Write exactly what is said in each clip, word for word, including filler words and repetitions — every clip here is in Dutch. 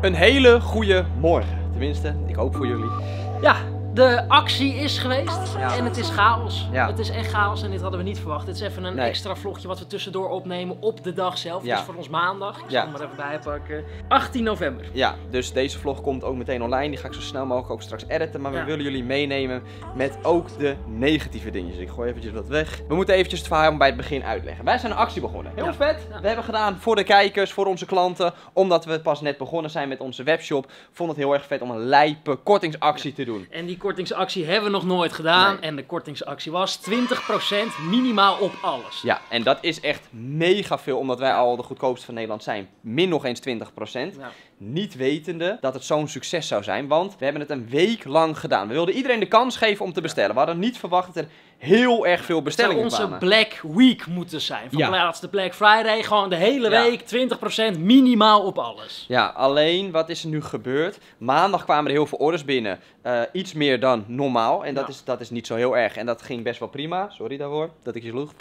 Een hele goede morgen. Tenminste, ik hoop voor jullie. Ja, de actie is geweest ja. en het is chaos. Ja. Het is echt chaos en dit hadden we niet verwacht. Dit is even een nee. extra vlogje wat we tussendoor opnemen op de dag zelf. Ja. Dus voor ons maandag. Ik zal ja. hem maar even bijpakken. achttien november. Ja, dus deze vlog komt ook meteen online. Die ga ik zo snel mogelijk ook straks editen. Maar we ja. willen jullie meenemen met ook de negatieve dingetjes. Ik gooi eventjes wat weg. We moeten eventjes het verhaal bij het begin uitleggen. Wij zijn een actie begonnen. Heel ja. vet. Ja. We hebben gedaan voor de kijkers, voor onze klanten. Omdat we pas net begonnen zijn met onze webshop. Vond het heel erg vet om een lijpe kortingsactie ja. te doen. En die De kortingsactie hebben we nog nooit gedaan. Nee. En de kortingsactie was twintig procent minimaal op alles. Ja, en dat is echt mega veel, omdat wij al de goedkoopste van Nederland zijn. Min nog eens twintig procent. Ja. Niet wetende dat het zo'n succes zou zijn, want we hebben het een week lang gedaan. We wilden iedereen de kans geven om te bestellen. We hadden niet verwacht dat er heel erg veel bestellingen kwamen. Het zou onze Black Week moeten zijn. Van ja. plaats de Black Friday, gewoon de hele week ja. twintig procent minimaal op alles. Ja, alleen wat is er nu gebeurd? Maandag kwamen er heel veel orders binnen. Uh, iets meer dan normaal. En dat, ja. is, dat is niet zo heel erg. En dat ging best wel prima. Sorry daarvoor, dat ik je sloeg.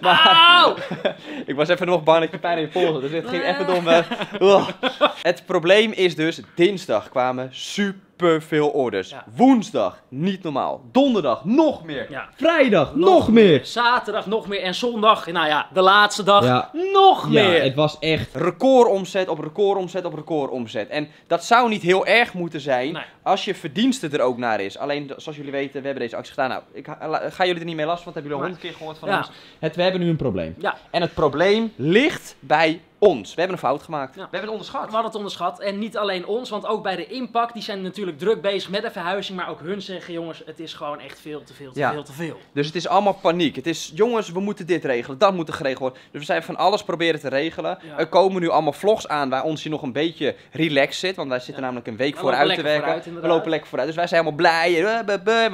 maar ik was even nog bang dat je pijn in je pols had. Dus het ging even om... Uh, oh. Het probleem is dus, dinsdag kwamen super... super veel orders. Ja. Woensdag, niet normaal. Donderdag, nog meer. Ja. Vrijdag, nog, nog meer. meer. Zaterdag, nog meer. En zondag, nou ja, de laatste dag, ja. nog ja, meer. Het was echt recordomzet op recordomzet op recordomzet. En dat zou niet heel erg moeten zijn nee. als je verdienste er ook naar is. Alleen, zoals jullie weten, we hebben deze actie gedaan. Nou, ik ga jullie er niet mee last, want hebben jullie al honderd keer gehoord van ja. ons. Het, we hebben nu een probleem. Ja. En het probleem ligt bij ons. We hebben een fout gemaakt. Ja. We hebben het onderschat. We hadden het onderschat. En niet alleen ons, want ook bij de inpak. Die zijn natuurlijk druk bezig met de verhuizing. Maar ook hun zeggen, jongens, het is gewoon echt veel te veel, te ja. veel, te veel. Dus het is allemaal paniek. Het is, jongens, we moeten dit regelen. Dat moet er geregeld worden. Dus we zijn van alles proberen te regelen. Ja. Er komen nu allemaal vlogs aan waar ons hier nog een beetje relaxed zit. Want wij zitten ja. namelijk een week we vooruit te werken. Vooruit, we lopen lekker vooruit. Dus wij zijn helemaal blij.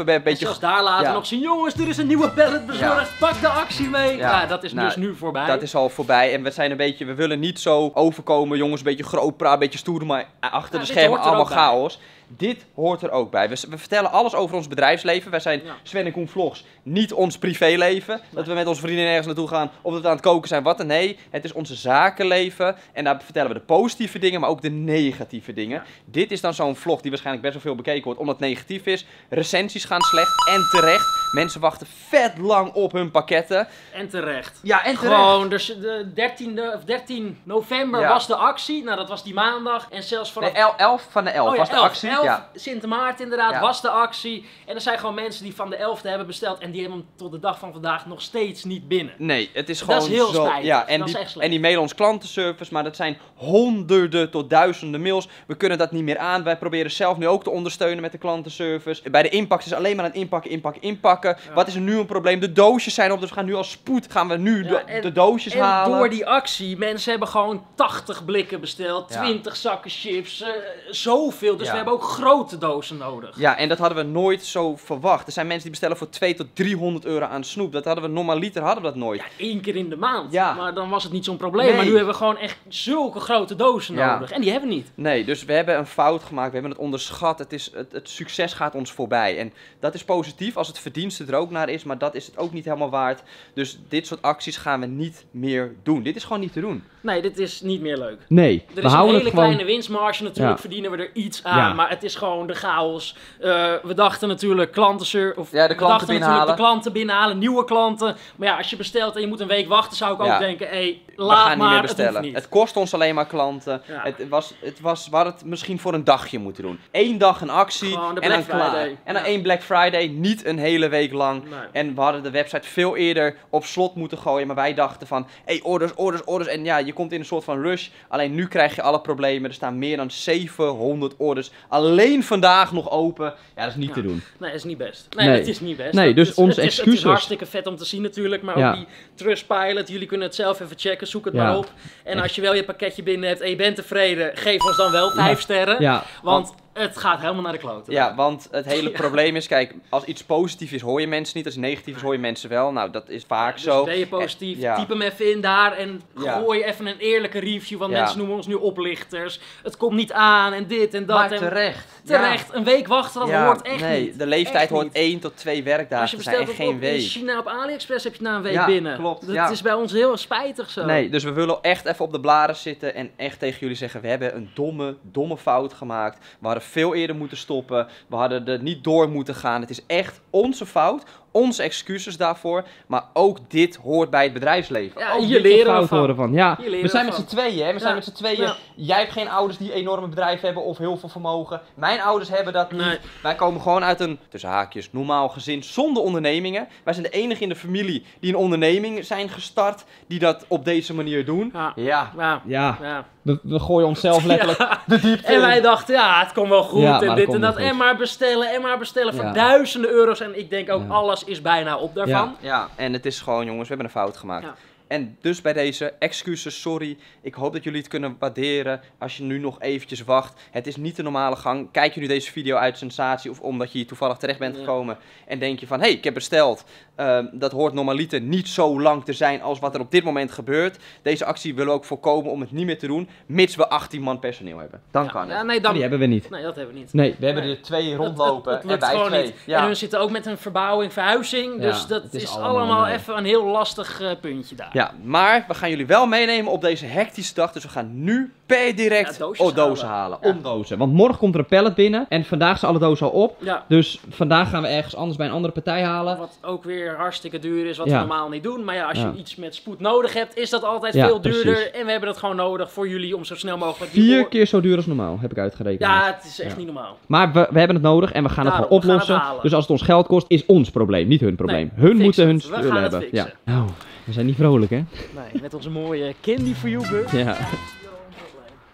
We beetje... zelfs daar laten ja. nog zien, jongens, er is een nieuwe pallet bezorgd. Ja. Pak de actie mee. Ja, ja dat is nou, dus nu voorbij. Dat is al voorbij. En we zijn een beetje, we willen niet zo overkomen, jongens, een beetje groot praat, een beetje stoer, maar achter nou, de schermen allemaal chaos. Bij. Dit hoort er ook bij. We, we vertellen alles over ons bedrijfsleven. Wij zijn ja. Sven en Koen Vlogs, niet ons privéleven. Nee. Dat we met onze vrienden ergens naartoe gaan, of dat we aan het koken zijn, wat dan. Nee, het is onze zakenleven. En daar vertellen we de positieve dingen, maar ook de negatieve dingen. Ja. Dit is dan zo'n vlog die waarschijnlijk best wel veel bekeken wordt, omdat het negatief is. Recensies gaan slecht en terecht. Mensen wachten vet lang op hun pakketten. En terecht. Ja, en terecht. Gewoon, dus de dertiende of dertien november ja. was de actie. Nou, dat was die maandag. En zelfs vanaf... De elf van de elf oh, ja, was de elf. Actie. elf ja. Sint Maarten inderdaad ja. was de actie. En er zijn gewoon mensen die van de elfde hebben besteld. En die hebben hem tot de dag van vandaag nog steeds niet binnen. Nee, het is gewoon zo. Dat is heel zo, spijtig. Ja, en, dat die, is echt slecht. En die mailen ons klantenservice. Maar dat zijn honderden tot duizenden mails. We kunnen dat niet meer aan. Wij proberen zelf nu ook te ondersteunen met de klantenservice. Bij de inpak is het alleen maar een inpak, inpak, inpak. Ja. Wat is er nu een probleem? De doosjes zijn op, dus we gaan nu als spoed gaan we nu ja, de, en, de doosjes en halen. En door die actie, mensen hebben gewoon tachtig blikken besteld, ja. twintig zakken chips, uh, zoveel. Dus ja. we hebben ook grote dozen nodig. Ja, en dat hadden we nooit zo verwacht. Er zijn mensen die bestellen voor tweehonderd tot driehonderd euro aan snoep. Dat hadden we normaliter, hadden we dat nooit. Ja, één keer in de maand. Ja. Maar dan was het niet zo'n probleem. Nee. Maar nu hebben we gewoon echt zulke grote dozen ja. nodig. En die hebben we niet. Nee, dus we hebben een fout gemaakt. We hebben het onderschat. Het, is, het, het succes gaat ons voorbij. En dat is positief als het verdienst er ook naar is, maar dat is het ook niet helemaal waard. Dus dit soort acties gaan we niet meer doen. Dit is gewoon niet te doen. Nee, dit is niet meer leuk. Nee. Er is een hele kleine winstmarge natuurlijk, ja. verdienen we er iets aan, ja. maar het is gewoon de chaos. Uh, we dachten natuurlijk klanten, of ja, de, klanten we dachten de klanten binnenhalen, nieuwe klanten. Maar ja, als je bestelt en je moet een week wachten, zou ik ja. ook denken, hé, hey, laat we gaan maar, niet meer bestellen. Het, niet. Het kost ons alleen maar klanten. Ja. Het was, het was, we hadden het misschien voor een dagje moeten doen. Eén dag een actie en dan klaar. En dan ja. één Black Friday, niet een hele week lang. Nee. En we hadden de website veel eerder op slot moeten gooien. Maar wij dachten van, hey, orders, orders, orders. En ja, je komt in een soort van rush. Alleen nu krijg je alle problemen. Er staan meer dan zevenhonderd orders. Alleen vandaag nog open. Ja, dat is niet ja. te doen. Nee, dat is niet best. Nee, nee. dat is niet best. Nee, dus onze excuses. Het is hartstikke vet om te zien natuurlijk. Maar ja. ook die Trustpilot, jullie kunnen het zelf even checken. Zoek het ja. maar op. En echt. Als je wel je pakketje binnen hebt en je bent tevreden, geef ons dan wel vijf ja. sterren. Ja. Want... Het gaat helemaal naar de kloten. Ja, want het hele ja. probleem is, kijk, als iets positief is hoor je mensen niet, als het negatief is hoor je mensen wel. Nou, dat is vaak ja, dus zo. Dus ben je positief, en, ja. typ hem even in daar en ja. gooi even een eerlijke review, want ja. mensen noemen ons nu oplichters. Het komt niet aan en dit en dat. Maar en terecht. Terecht, ja. een week wachten, dat ja. hoort echt nee, niet. Nee, de leeftijd echt hoort niet. één tot twee werkdagen te zijn en geen week. Als je bestelt op China op AliExpress heb je na een week ja, binnen. Klopt, dat ja. is bij ons heel spijtig zo. Nee, dus we willen echt even op de blaren zitten en echt tegen jullie zeggen, we hebben een domme, domme fout gemaakt. We hadden veel eerder moeten stoppen. We hadden er niet door moeten gaan. Het is echt onze fout. Onze excuses daarvoor. Maar ook dit hoort bij het bedrijfsleven. Ja, je leren we van. Van. Ja, je leren we zijn met z'n tweeën. Hè? We ja. zijn met z'n tweeën. Ja. Jij hebt geen ouders die enorme bedrijven hebben of heel veel vermogen. Mijn ouders hebben dat niet. Nee. Wij komen gewoon uit een, tussen haakjes, normaal gezin zonder ondernemingen. Wij zijn de enige in de familie die een onderneming zijn gestart. Die dat op deze manier doen. Ja. Ja. ja. ja. ja. We, we gooien onszelf letterlijk ja. de diepte in. En wij dachten, ja, het komt wel goed ja, en dit en dat. En maar bestellen, en maar bestellen voor ja. duizenden euro's. En ik denk ook, ja. alles is bijna op daarvan. Ja. ja, en het is gewoon, jongens, we hebben een fout gemaakt. Ja. En dus bij deze excuses, sorry. Ik hoop dat jullie het kunnen waarderen als je nu nog eventjes wacht. Het is niet de normale gang. Kijk je nu deze video uit sensatie of omdat je hier toevallig terecht bent gekomen. Ja. En denk je van, hé, hey, ik heb besteld. Um, dat hoort normaliter niet zo lang te zijn als wat er op dit moment gebeurt. Deze actie willen we ook voorkomen om het niet meer te doen. Mits we achttien man personeel hebben. Dan ja. kan het. Ja, nee, dan... Die hebben we niet. Nee, dat hebben we niet. Nee, we hebben nee. er twee rondlopen dat, dat, dat en wij twee. Niet. Ja. En hun zitten ook met een verbouwing, verhuizing. Dus ja, dat is, is allemaal, allemaal even een heel lastig uh, puntje daar. Ja. Ja, maar we gaan jullie wel meenemen op deze hectische dag. Dus we gaan nu per direct ja, dozen, dozen halen. halen. Ja. Omdozen. Want morgen komt er een pallet binnen. En vandaag zijn alle dozen al op. Ja. Dus vandaag gaan we ergens anders bij een andere partij halen. Wat ook weer hartstikke duur is. Wat ja. we normaal niet doen. Maar ja, als je ja. iets met spoed nodig hebt, is dat altijd ja, veel duurder. Precies. En we hebben dat gewoon nodig voor jullie om zo snel mogelijk... Vier door... keer zo duur als normaal, heb ik uitgerekend. Ja, het is echt ja. niet normaal. Maar we, we hebben het nodig en we gaan Daarom, het gewoon oplossen. Het dus als het ons geld kost, is ons probleem, niet hun probleem. Nee, hun moeten hun spullen hebben. Fixen. Ja. Nou, we zijn niet vrolijk, hè? Nee, met onze mooie Candy For You bus. Ja.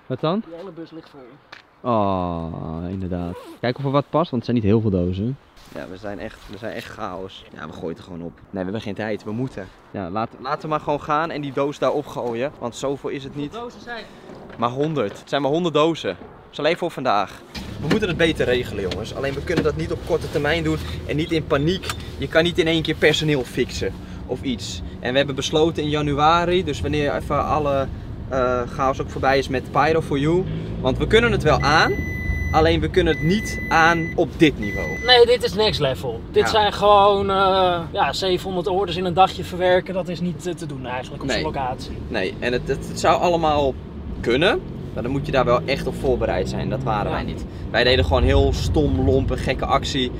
Wat dan? Die hele bus ligt vol. Oh, inderdaad. Kijk of er wat past, want het zijn niet heel veel dozen. Ja, we zijn echt, we zijn echt chaos. Ja, we gooien het er gewoon op. Nee, we hebben geen tijd, we moeten. Ja, laten, laten we maar gewoon gaan en die doos daar opgooien, want zoveel is het niet. Hoeveel dozen zijn? Maar honderd. Het zijn maar honderd dozen. Dat is alleen voor vandaag. We moeten het beter regelen, jongens. Alleen we kunnen dat niet op korte termijn doen en niet in paniek. Je kan niet in één keer personeel fixen of iets. En we hebben besloten in januari, dus wanneer even alle uh, chaos ook voorbij is met Pyro For You. Want we kunnen het wel aan, alleen we kunnen het niet aan op dit niveau. Nee, dit is next level. Dit ja. zijn gewoon uh, ja, zevenhonderd orders in een dagje verwerken. Dat is niet uh, te doen eigenlijk op nee. zo'n locatie. Nee, en het, het, het zou allemaal kunnen. Maar dan moet je daar wel echt op voorbereid zijn. Dat waren ja. wij niet. Wij deden gewoon heel stom, lompe, gekke actie.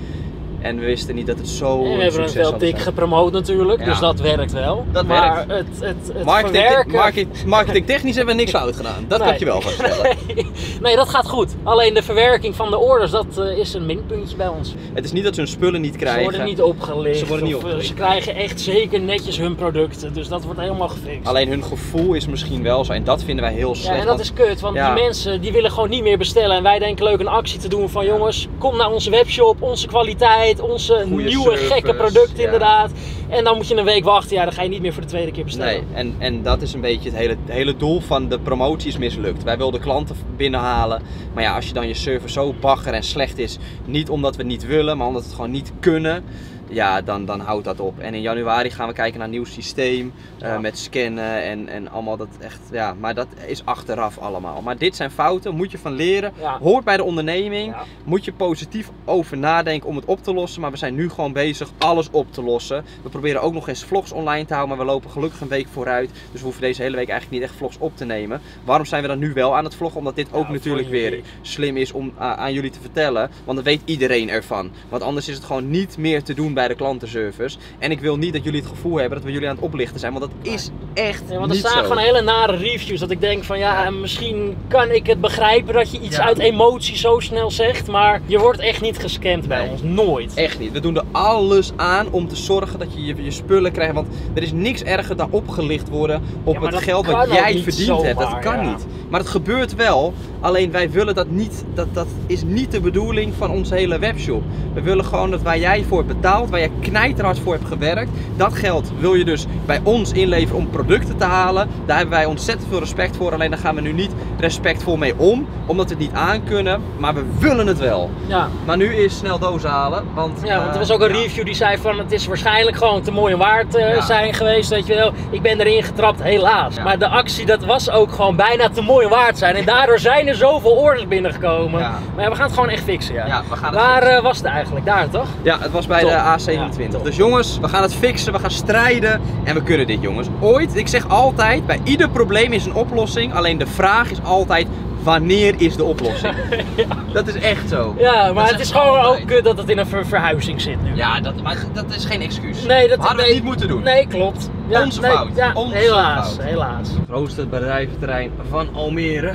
En we wisten niet dat het zo succesvol was. We hebben het wel dik gepromoot natuurlijk, ja. dus dat werkt wel. Dat maar werkt. Het, het, het marketing, verwerken... marketing, marketingtechnisch hebben we niks fout gedaan. Dat nee. kan je wel vaststellen. Nee. nee, dat gaat goed. Alleen de verwerking van de orders, dat uh, is een minpuntje bij ons. Het is niet dat ze hun spullen niet krijgen. Ze worden niet opgelicht. Ze, worden niet opgelicht. Of, uh, ze krijgen echt zeker netjes hun producten. Dus dat wordt helemaal gefixt. Alleen hun gevoel is misschien wel zo. En dat vinden wij heel slecht. Ja, en dat want... is kut. Want ja. die mensen die willen gewoon niet meer bestellen. En wij denken leuk een actie te doen van jongens, kom naar onze webshop, onze kwaliteit. Onze Goeie nieuwe service, gekke producten ja. inderdaad. En dan moet je een week wachten. Ja, dan ga je niet meer voor de tweede keer bestellen. Nee, en, en dat is een beetje het hele, het hele doel van de promotie is mislukt. Wij wilden klanten binnenhalen. Maar ja, als je dan je service zo bagger en slecht is. Niet omdat we het niet willen, maar omdat we het gewoon niet kunnen. Ja, dan, dan houdt dat op. En in januari gaan we kijken naar een nieuw systeem. Ja. Uh, met scannen en, en allemaal dat echt. Ja, maar dat is achteraf allemaal. Maar dit zijn fouten, moet je van leren. Ja. Hoort bij de onderneming. Ja. Moet je positief over nadenken om het op te lossen. Maar we zijn nu gewoon bezig alles op te lossen. We proberen ook nog eens vlogs online te houden. Maar we lopen gelukkig een week vooruit. Dus we hoeven deze hele week eigenlijk niet echt vlogs op te nemen. Waarom zijn we dan nu wel aan het vloggen? Omdat dit ook ja, natuurlijk weer slim is om uh, aan jullie te vertellen. Want dan weet iedereen ervan. Want anders is het gewoon niet meer te doen bij de klantenservice. En ik wil niet dat jullie het gevoel hebben dat we jullie aan het oplichten zijn, want dat is echt ja, want er staan gewoon hele nare reviews dat ik denk van ja, ja. misschien kan ik het begrijpen dat je iets ja. uit emotie zo snel zegt, maar je wordt echt niet gescand bij nee. ons. Nooit. Echt niet. We doen er alles aan om te zorgen dat je je, je spullen krijgt, want er is niks erger dan opgelicht worden op ja, het geld wat jij verdiend zomaar, hebt. Dat kan ja. niet. Maar het gebeurt wel Alleen wij willen dat niet, dat, dat is niet de bedoeling van onze hele webshop. We willen gewoon dat waar jij voor betaalt, waar jij knijterhard voor hebt gewerkt, dat geld wil je dus bij ons inleveren om producten te halen. Daar hebben wij ontzettend veel respect voor, alleen daar gaan we nu niet respectvol mee om, omdat we het niet aankunnen, maar we willen het wel. Ja. Maar nu is snel dozen halen, want... Ja, uh, want er was ook een ja. review die zei van het is waarschijnlijk gewoon te mooi en waard uh, ja. zijn geweest, weet je wel. Ik ben erin getrapt, helaas. Ja. Maar de actie, dat was ook gewoon bijna te mooi en waard zijn en daardoor zijn er zoveel orders binnengekomen. Ja. Maar ja, we gaan het gewoon echt fixen. Ja. Ja, we gaan het Waar fixen. was het eigenlijk? Daar toch? Ja, het was bij top. de A zevenentwintig. Ja, dus jongens, we gaan het fixen, we gaan strijden en we kunnen dit, jongens. Ooit, ik zeg altijd, bij ieder probleem is een oplossing, alleen de vraag is altijd wanneer is de oplossing? Ja. Dat is echt zo. Ja, maar het is gewoon altijd. ook kut dat het in een ver verhuizing zit nu. Ja, dat, maar dat is geen excuus. Nee, dat we hadden nee, het niet moeten doen. Nee, klopt. Ja, Onze nee, fout. Ja, Onze helaas, fout. helaas. Het grootste bedrijventerrein van Almere.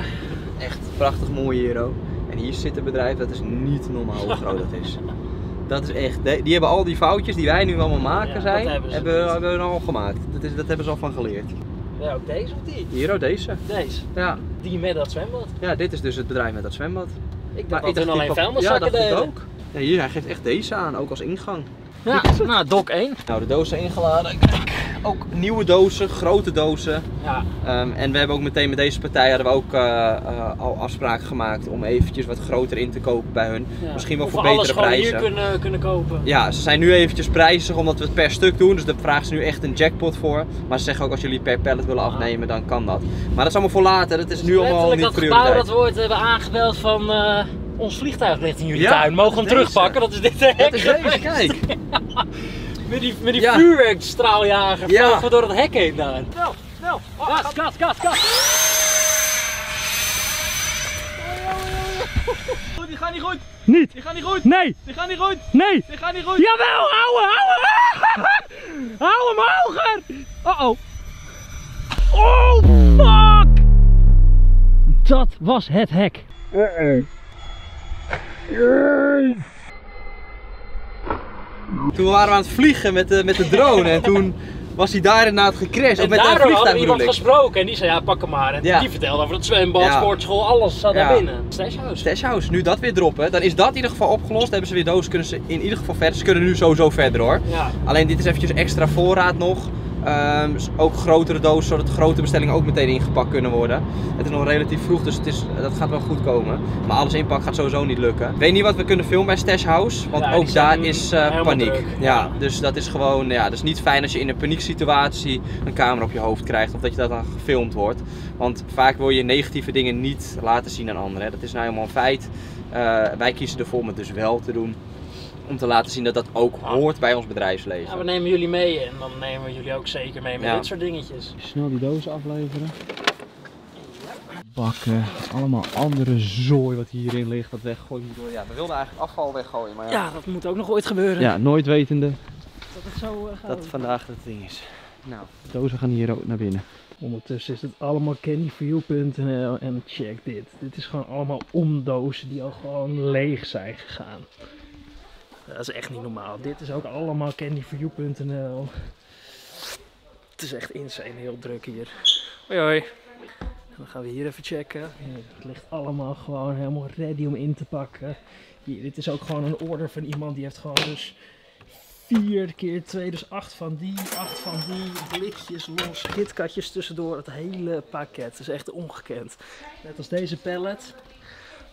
Echt prachtig mooi hier ook. En hier zit een bedrijf, dat is niet normaal hoe groot dat is. Dat is echt, die hebben al die foutjes die wij nu allemaal maken ja, zijn, hebben, hebben, hebben we al gemaakt. Dat, is, dat hebben ze al van geleerd. Ja, ook deze of die? Hier ook deze. Deze? Ja. Die met dat zwembad? Ja, dit is dus het bedrijf met dat zwembad. Ik dacht maar dat ik dacht alleen vuilniszakken deden. Ja, dat ook. Ja, hier, hij geeft echt deze aan, ook als ingang. Ja, nou, dok één. Nou, de dozen ingeladen. Ook nieuwe dozen, grote dozen. Ja. Um, en we hebben ook meteen met deze partij hadden we ook uh, uh, al afspraken gemaakt om eventjes wat groter in te kopen bij hun. Ja. Misschien wel of voor we betere prijzen. Hier kunnen, kunnen kopen. Ja, ze zijn nu eventjes prijzig omdat we het per stuk doen. Dus daar vragen ze nu echt een jackpot voor. Maar ze zeggen ook als jullie per pallet willen afnemen, dan kan dat. Maar dat is allemaal voor later. Dat is dus nu allemaal niet prioriteit. Dat gebouw dat we ooit hebben aangebeld van... Uh... Ons vliegtuig ligt in jullie ja, tuin, mogen we hem terugpakken? Dat is dit de hek. Dat is deze, kijk. Ja. Met die, met die ja. vuurwerkstraaljager ja. vlogen we door het hek heen daar. Snel, snel. Oh, gas, gas, gas, gas. Oh, die gaan niet goed. Niet. Die gaan niet goed. Nee. Die gaan niet goed. Nee. Die gaan niet goed. Jawel, ouwe, ouwe. Hou hem hoger. Uh-oh. Oh, fuck. Dat was het hek. Uh-uh. Yes. Toen waren we aan het vliegen met de, met de drone en toen was hij daar inderdaad gecrashed. En daardoor had er iemand gesproken en die zei ja pak hem maar en ja. die vertelde over het zwembad, ja. sportschool, alles zat ja. daar binnen. Stash House. Stash House, nu dat weer droppen, dan is dat in ieder geval opgelost. Dan hebben ze weer doos, kunnen ze in ieder geval verder, ze kunnen nu sowieso verder hoor. Ja. Alleen dit is eventjes extra voorraad nog. Um, dus ook grotere dozen, zodat grote bestellingen ook meteen ingepakt kunnen worden. Het is nog relatief vroeg, dus het is, dat gaat wel goed komen. Maar alles inpakken gaat sowieso niet lukken. Ik weet niet wat we kunnen filmen bij Stash House, want ja, ook daar is uh, paniek. Druk, ja. ja, dus dat is gewoon, ja, dat is niet fijn als je in een panieksituatie een camera op je hoofd krijgt of dat je dat dan gefilmd wordt. Want vaak wil je negatieve dingen niet laten zien aan anderen. Hè. Dat is nou helemaal een feit. Uh, wij kiezen ervoor om het dus wel te doen. Om te laten zien dat dat ook hoort bij ons bedrijfsleven. Ja, we nemen jullie mee en dan nemen we jullie ook zeker mee met ja. dit soort dingetjes. Snel die dozen afleveren. Bakken, allemaal andere zooi wat hierin ligt, dat weggooien. Ja, we wilden eigenlijk afval weggooien, maar ja. ja, dat moet ook nog ooit gebeuren. Ja, nooit wetende dat het zo uh, gaat. Dat vandaag het ding is. Nou, de dozen gaan hier ook naar binnen. Ondertussen is het allemaal candy for you punt n l en check dit. Dit is gewoon allemaal omdozen die al gewoon leeg zijn gegaan. Dat is echt niet normaal. Dit is ook allemaal candy for you punt n l. Het is echt insane, heel druk hier. Hoi hoi. Dan gaan we hier even checken. Ja, het ligt allemaal gewoon helemaal ready om in te pakken. Hier, dit is ook gewoon een order van iemand die heeft gewoon dus vier keer twee, dus acht van die, acht van die, blikjes los, gitkatjes tussendoor. Het hele pakket, het is echt ongekend. Net als deze pallet.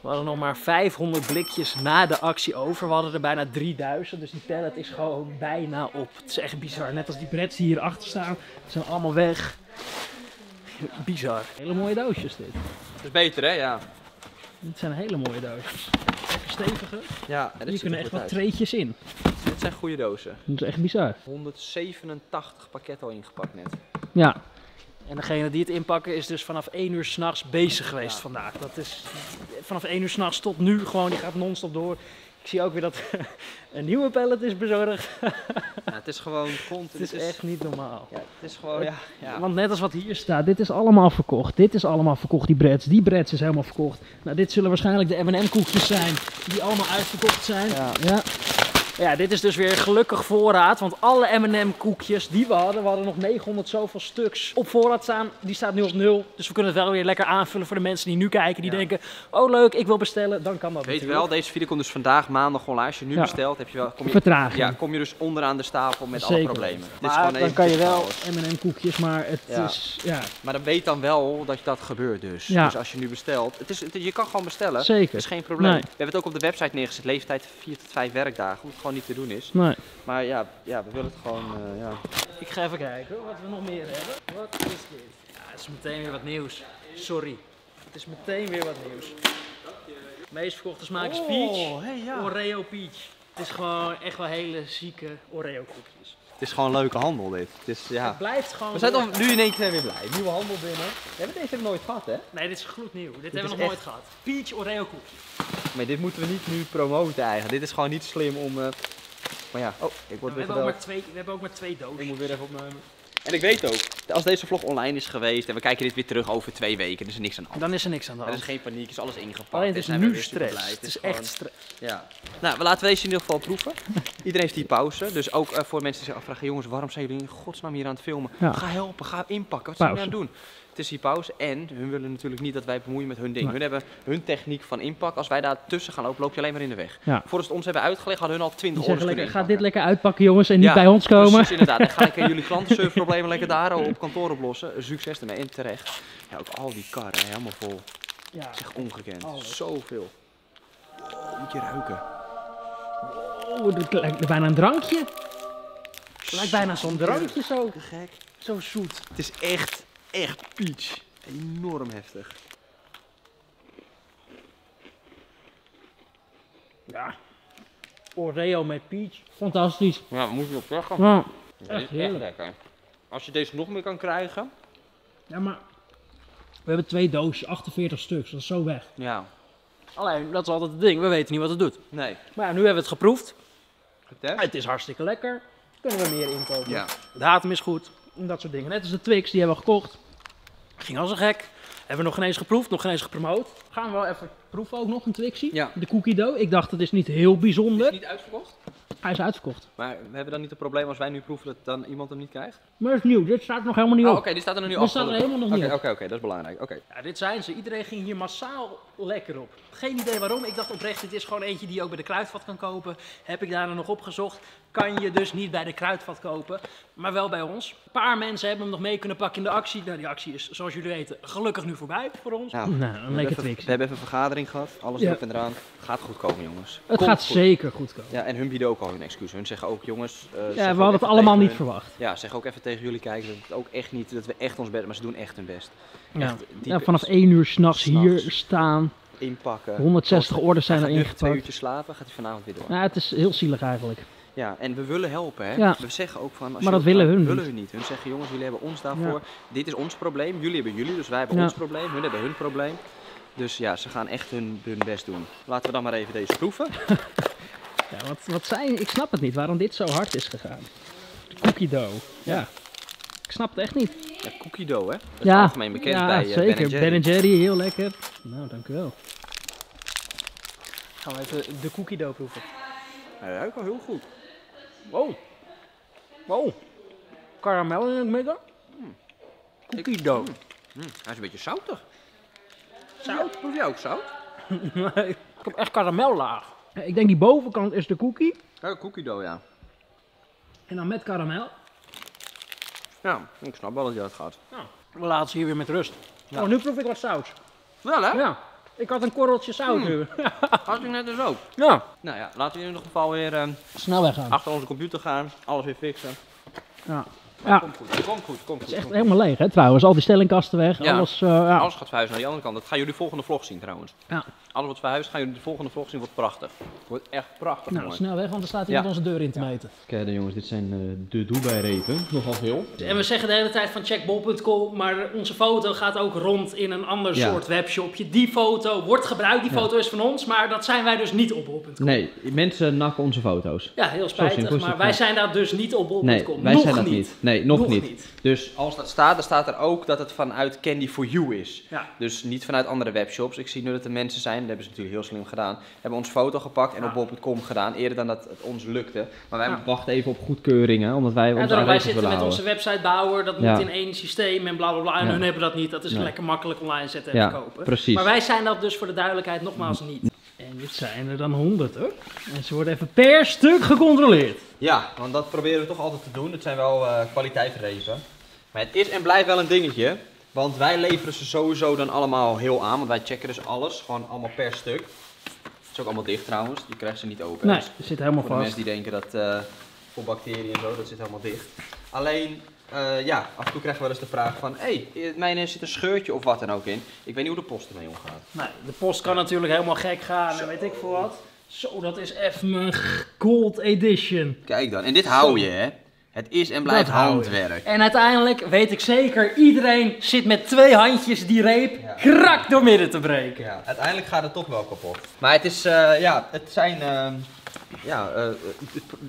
We hadden nog maar vijfhonderd blikjes na de actie over. We hadden er bijna drieduizend, dus die pallet is gewoon bijna op. Het is echt bizar. Net als die breads die hier achter staan, zijn allemaal weg. Bizar. Hele mooie doosjes dit. Dat is beter hè, ja. Dit zijn hele mooie doosjes. Lekker stevige. Ja, en hier kunnen echt wat uit. treetjes in. Dit zijn goede dozen. Dat is echt bizar. honderdzevenentachtig pakketten al ingepakt net. Ja. En degene die het inpakken is dus vanaf één uur s'nachts bezig geweest ja. vandaag. Dat is vanaf één uur s'nachts tot nu gewoon, die gaat non-stop door. Ik zie ook weer dat een nieuwe pallet is bezorgd. Ja, het is gewoon continu. Het is echt niet normaal. Ja, het is gewoon, ja, ja. Want net als wat hier staat, dit is allemaal verkocht. Dit is allemaal verkocht, die breads. Die breads is helemaal verkocht. Nou, dit zullen waarschijnlijk de M en M koekjes zijn die allemaal uitverkocht zijn. Ja. Ja. Ja, dit is dus weer gelukkig voorraad, want alle M en M koekjes die we hadden, we hadden nog negenhonderd zoveel stuks op voorraad staan. Die staat nu op nul, dus we kunnen het wel weer lekker aanvullen voor de mensen die nu kijken, die ja. denken, oh leuk, ik wil bestellen, dan kan dat Weet natuurlijk. Wel, deze video komt dus vandaag maandag online. Als je nu ja. bestelt, heb je wel, kom, je, ja, kom je dus onderaan de stapel met Zeker. alle problemen. Maar, dit is gewoon dan kan je wel M en M koekjes, maar het ja. is... Ja. Maar dan weet dan wel dat dat gebeurt dus. Ja. Dus als je nu bestelt, het is, het, je kan gewoon bestellen, Zeker. dat is geen probleem. Nee. We hebben het ook op de website neergezet, leeftijd vier tot vijf werkdagen, hoe het gewoon niet te doen is. Nee. Maar ja, ja, we willen het gewoon... Uh, ja. Ik ga even kijken wat we nog meer hebben. Wat is dit? Ja, het is meteen weer wat nieuws. Sorry. Het is meteen weer wat nieuws. De meest verkochte smaak is peach, oh, hey, ja. Oreo peach. Het is gewoon echt wel hele zieke Oreo koekjes. Het is gewoon een leuke handel dit. Het, is, ja. het blijft gewoon... We zijn toch nu in één keer weer blij. Nieuwe handel binnen. We hebben deze nog nooit gehad, hè? Nee, dit is gloednieuw. Dit, dit hebben we nog nooit gehad. Peach Oreo koekje. Maar dit moeten we niet nu promoten eigenlijk. Dit is gewoon niet slim om... Uh... Maar ja, oh, ik word we weer hebben ook maar twee, We hebben ook maar twee dozen. Ik moet weer even opnemen. En ik weet ook, als deze vlog online is geweest en we kijken dit weer terug over twee weken, dan is er niks aan de hand. Dan is er niks aan de hand. Er is geen paniek, is alles ingepakt. Alleen het is nu stress. Het is echt stress. Ja. Nou, we laten we deze in ieder geval proeven. Iedereen heeft die pauze. Dus ook uh, voor mensen die zich afvragen, jongens, waarom zijn jullie in godsnaam hier aan het filmen? Ja. Ga helpen, ga inpakken. Wat zijn jullie aan het doen? Het is die pauze en hun willen natuurlijk niet dat wij bemoeien met hun ding. Nee. Hun hebben hun techniek van inpak. Als wij daar tussen gaan lopen, loop je alleen maar in de weg. Ja. Voordat ze ons hebben uitgelegd, hadden hun al twintig orders kunnen inpakken. Ga dit lekker uitpakken, jongens, en niet ja, bij ons komen. Precies, inderdaad. Dan ga ik jullie klantenserviceproblemen lekker daar op kantoor oplossen. Succes ermee en terecht. Ja, ook al die karren, helemaal vol. Ja. Dat is echt ongekend. Alles. Zoveel. Oh, moet je ruiken. Oh, dat lijkt bijna een drankje. Het lijkt bijna zo'n drankje zo. Te gek. Zo zoet. Het is echt... Echt peach. Enorm heftig. Ja. Oreo met peach. Fantastisch. Ja, we moeten nog zeggen. Ja. Dit echt is heerlijk. Echt lekker. Als je deze nog meer kan krijgen. Ja, maar we hebben twee dozen, achtenveertig stuks. Dat is zo weg. Ja. Alleen, dat is altijd het ding. We weten niet wat het doet. Nee. Maar ja, nu hebben we het geproefd. Getest. Het is hartstikke lekker. Kunnen we meer inkopen. Ja. De datum is goed. En dat soort dingen. Net als de Twix, die hebben we gekocht. Ging als een gek. Hebben we nog geen eens geproefd, nog geen eens gepromoot. Gaan we wel even proeven ook nog een Twixie. Ja. De cookie dough. Ik dacht, dat is niet heel bijzonder. Is het niet uitverkocht? Hij is uitverkocht. Maar we hebben dan niet het probleem als wij nu proeven dat dan iemand hem niet krijgt? Maar het is nieuw. Dit staat nog helemaal niet op. Oh, oké, okay, dit staat er nog niet op. Dit staat er helemaal nog niet okay, op. Oké, okay, oké, okay, dat is belangrijk. Okay. Ja, dit zijn ze. Iedereen ging hier massaal lekker op. Geen idee waarom. Ik dacht oprecht, dit is gewoon eentje die je ook bij de Kruidvat kan kopen. Heb ik daar nog opgezocht. Kan je dus niet bij de Kruidvat kopen, maar wel bij ons. Een paar mensen hebben hem nog mee kunnen pakken in de actie. Nou, die actie is, zoals jullie weten, gelukkig nu voorbij voor ons. Ja, nou, een lekker Twix. We hebben even een vergadering gehad. Alles erop en eraan. Gaat goed komen, jongens. Het Komt gaat goed. zeker goed komen. Ja, en hun bieden ook al hun excuus. Hun zeggen ook, jongens... Uh, ja, zeg we hadden het allemaal niet hun. verwacht. Ja, zeg ook even tegen jullie kijken. Dat het ook echt niet, dat we echt ons best... Maar ze doen echt hun best. Ja. Echt, ja, vanaf één uur s'nachts hier staan. Inpakken. honderdzestig orders zijn er ingepakt. Twee uurtjes slapen, gaat hij vanavond weer door. Nou, het is heel zielig eigenlijk. Ja, en we willen helpen, hè. Ja. We zeggen ook van... Als maar dat willen, hun, willen hun niet. Hun zeggen, jongens, jullie hebben ons daarvoor. Ja. Dit is ons probleem. Jullie hebben jullie, dus wij hebben ja. ons probleem. Hun hebben hun probleem. Dus ja, ze gaan echt hun, hun best doen. Laten we dan maar even deze proeven. ja, wat, wat zijn... Ik snap het niet, waarom dit zo hard is gegaan. De cookie dough. Ja. ja. Ik snap het echt niet. Ja, cookie dough, hè. Dat is ja. algemeen bekend ja, bij uh, zeker. Ben en Jerry. Ben en Jerry, heel lekker. Nou, dankjewel. Gaan we even de cookie dough proeven. Hij ruikt wel heel goed. Wow. Wow. Karamel in het midden. Mm. Cookie dough. Mm. Mm. Hij is een beetje zoutig. Zout? Proef jij ook zout? nee. Ik heb echt karamellaag. Ik denk die bovenkant is de cookie. Ja, cookie dough, ja. En dan met karamel. Ja, ik snap wel dat je dat gaat. Ja. We laten ze hier weer met rust. Ja. Oh, nu proef ik wat zout. Wel, hè? Ja. Ik had een korreltje zout mm. nu. Had ik net dus ook. Ja. Nou ja, laten we in ieder geval weer um, snel weggaan. Achter onze computer gaan, alles weer fixen. Ja. Ja. Komt goed, komt goed, komt goed. Het is echt goed. Helemaal leeg, hè, trouwens. Al die stellingkasten weg. Ja. Alles, uh, ja. alles gaat verhuizen naar die andere kant. Dat gaan jullie de volgende vlog zien, trouwens. Ja. Alles wat verhuisd, gaan jullie de volgende vlog zien. Wordt prachtig. Wordt echt prachtig. Nou, mooi. Snel weg, want er staat iemand ja. onze deur in te ja. meten. Kijk dan, jongens, dit zijn uh, de Dubai-repen. Nogal veel. En we zeggen de hele tijd van check bol punt com, maar onze foto gaat ook rond in een ander ja. soort webshopje. Die foto wordt gebruikt, die ja. foto is van ons, maar dat zijn wij dus niet op bol punt com. Nee, mensen nakken onze foto's. Ja, heel spijtig, simpel, maar wij zijn daar dus niet op bol punt com. Nee, wij nog zijn dat niet. niet. Nee. Nee, nog, nog niet. niet. Dus als dat staat, dan staat er ook dat het vanuit Candy For You is. Ja. Dus niet vanuit andere webshops. Ik zie nu dat er mensen zijn, dat hebben ze natuurlijk heel slim gedaan, hebben ons foto gepakt en ja. op bol punt com gedaan, eerder dan dat het ons lukte. Maar wij ja. wachten even op goedkeuringen, omdat wij ja, ons daarom, wij zitten met onze websitebouwer, dat ja. moet in één systeem en bla bla bla. En ja. hun hebben dat niet, dat is ja. lekker makkelijk online zetten en ja, kopen. Precies. Maar wij zijn dat dus voor de duidelijkheid nogmaals niet. En dit zijn er dan honderd hoor. En ze worden even per stuk gecontroleerd. Ja, want dat proberen we toch altijd te doen. Het zijn wel uh, kwaliteitsrezen. Maar het is en blijft wel een dingetje. Want wij leveren ze sowieso dan allemaal heel aan. Want wij checken dus alles. Gewoon allemaal per stuk. Het is ook allemaal dicht trouwens. Je krijgt ze niet open. Nee, dus het zit helemaal voor vast. Voor mensen die denken dat uh, voor bacteriën en zo, dat zit helemaal dicht. Alleen, uh, ja, af en toe krijgen we wel eens de vraag van, hé, hey, mijn zit een scheurtje of wat dan ook in. Ik weet niet hoe de post ermee omgaat. Nee, de post kan natuurlijk helemaal gek gaan en weet ik veel wat. Zo, dat is even mijn gold edition. Kijk dan, en dit hou je hè. Het is en blijft handwerk. En uiteindelijk weet ik zeker, iedereen zit met twee handjes die reep ja. krak door midden te breken. Ja, uiteindelijk gaat het toch wel kapot. Maar het is, uh, ja, het zijn, uh, ja, uh,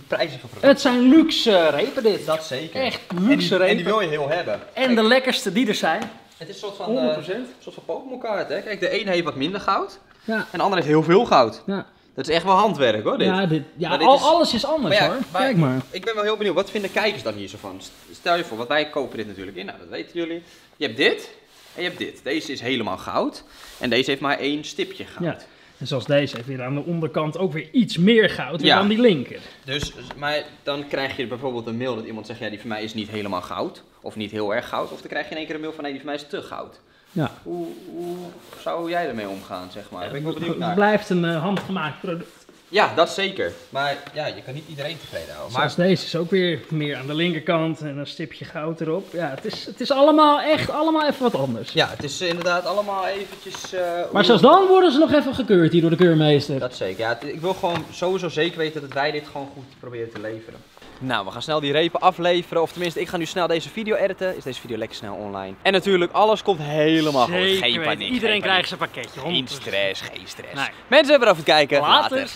prijzen van producten. Het zijn luxe repen dit. Dat zeker. Echt luxe en die, repen. En die wil je heel hebben. En kijk, de lekkerste die er zijn. Het is een soort van, uh, soort van Pokémon kaart hè. Kijk, de een heeft wat minder goud ja. en de ander heeft heel veel goud. Ja. Dat is echt wel handwerk hoor dit. Ja, dit, ja maar dit al, is... alles is anders maar ja, hoor. Maar kijk maar. Ik ben wel heel benieuwd, wat vinden kijkers dan hier zo van? Stel je voor, want wij kopen dit natuurlijk in, nou dat weten jullie. Je hebt dit en je hebt dit. Deze is helemaal goud en deze heeft maar één stipje goud. Ja. En zoals deze heeft weer aan de onderkant ook weer iets meer goud ja. dan die linker. Dus, maar dan krijg je bijvoorbeeld een mail dat iemand zegt, ja die van mij is niet helemaal goud. Of niet heel erg goud. Of dan krijg je in één keer een mail van, nee die van mij is te goud. Ja. Hoe, hoe zou jij ermee omgaan, zeg maar? Ja, ben ik wel benieuwd naar. Het blijft een uh, handgemaakt product. Ja, dat zeker. Maar ja, je kan niet iedereen tevreden houden. Zoals maar... deze is ook weer meer aan de linkerkant en een stipje goud erop. Ja, het is, het is allemaal echt allemaal even wat anders. Ja, het is inderdaad allemaal eventjes... Uh, maar zelfs dan worden ze nog even gekeurd hier door de keurmeester. Dat zeker. Ja, ik wil gewoon sowieso zeker weten dat wij dit gewoon goed proberen te leveren. Nou, we gaan snel die repen afleveren. Of tenminste, ik ga nu snel deze video editen. Is deze video lekker snel online. En natuurlijk, alles komt helemaal goed. Geen paniek. Iedereen krijgt zijn pakketje. Geen stress, geen stress. Nee. Mensen, bedankt voor het kijken. Later. Later.